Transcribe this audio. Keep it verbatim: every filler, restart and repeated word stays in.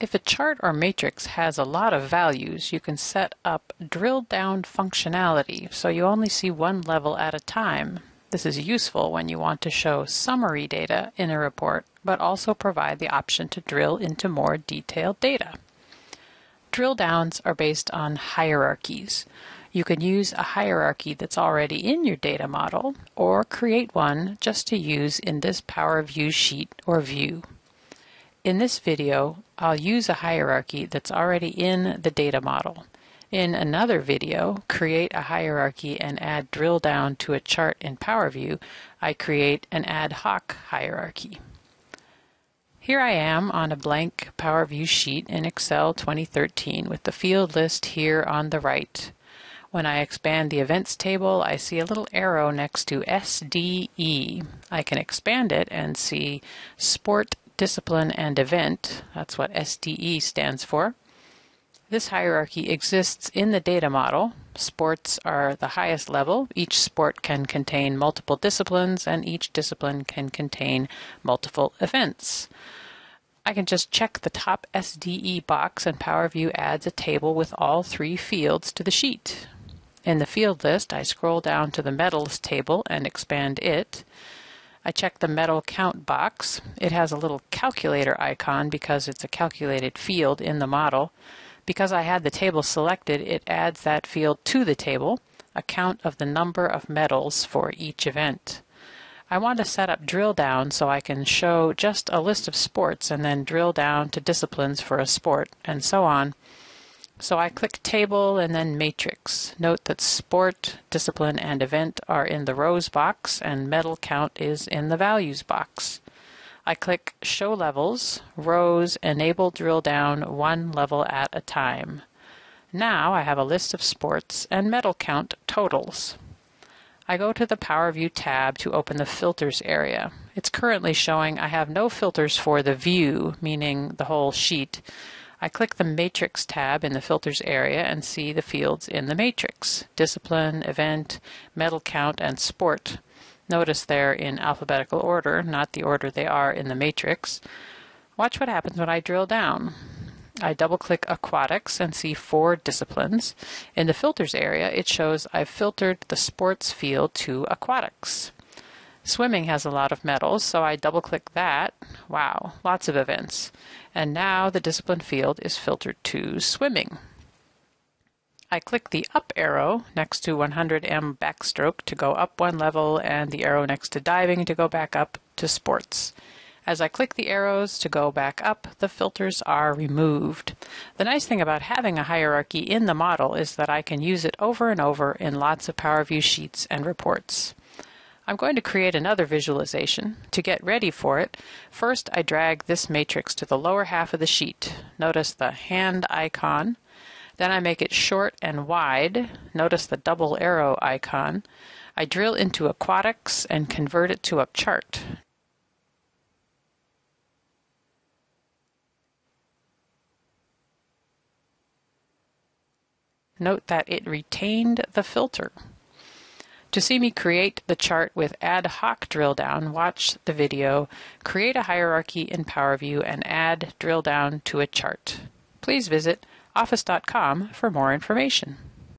If a chart or matrix has a lot of values, you can set up drilled down functionality so you only see one level at a time. This is useful when you want to show summary data in a report, but also provide the option to drill into more detailed data. Drill downs are based on hierarchies. You can use a hierarchy that's already in your data model, or create one just to use in this Power View sheet or view. In this video, I'll use a hierarchy that's already in the data model. In another video, create a hierarchy and add drill down to a chart in Power View, I create an ad hoc hierarchy. Here I am on a blank Power View sheet in Excel twenty thirteen with the field list here on the right. When I expand the events table, I see a little arrow next to S D E. I can expand it and see sport, discipline, and event. That's what S D E stands for. This hierarchy exists in the data model. Sports are the highest level. Each sport can contain multiple disciplines, and each discipline can contain multiple events. I can just check the top S D E box, and Power View adds a table with all three fields to the sheet. In the field list, I scroll down to the medals table and expand it. I check the medal count box. It has a little calculator icon because it's a calculated field in the model. Because I had the table selected, it adds that field to the table, a count of the number of medals for each event. I want to set up drill down so I can show just a list of sports and then drill down to disciplines for a sport and so on. So I click Table and then Matrix. Note that Sport, Discipline, and Event are in the Rows box, and Medal Count is in the Values box. I click Show Levels, Rows, Enable Drill Down one level at a time. Now I have a list of sports and medal count totals. I go to the Power View tab to open the Filters area. It's currently showing I have no filters for the view, meaning the whole sheet. I click the Matrix tab in the Filters area and see the fields in the matrix: Discipline, Event, Medal Count, and Sport. Notice they're in alphabetical order, not the order they are in the matrix. Watch what happens when I drill down. I double-click Aquatics and see four disciplines. In the Filters area, it shows I've filtered the Sports field to Aquatics. Swimming has a lot of medals, so I double-click that. Wow, lots of events. And now the discipline field is filtered to swimming. I click the up arrow next to one hundred meters backstroke to go up one level, and the arrow next to diving to go back up to sports. As I click the arrows to go back up, the filters are removed. The nice thing about having a hierarchy in the model is that I can use it over and over in lots of Power View sheets and reports. I'm going to create another visualization. To get ready for it, first I drag this matrix to the lower half of the sheet. Notice the hand icon. Then I make it short and wide. Notice the double arrow icon. I drill into Aquatics and convert it to a chart. Note that it retained the filter. To see me create the chart with ad hoc drill down, watch the video Create a Hierarchy in Power View and Add Drill Down to a Chart. Please visit office dot com for more information.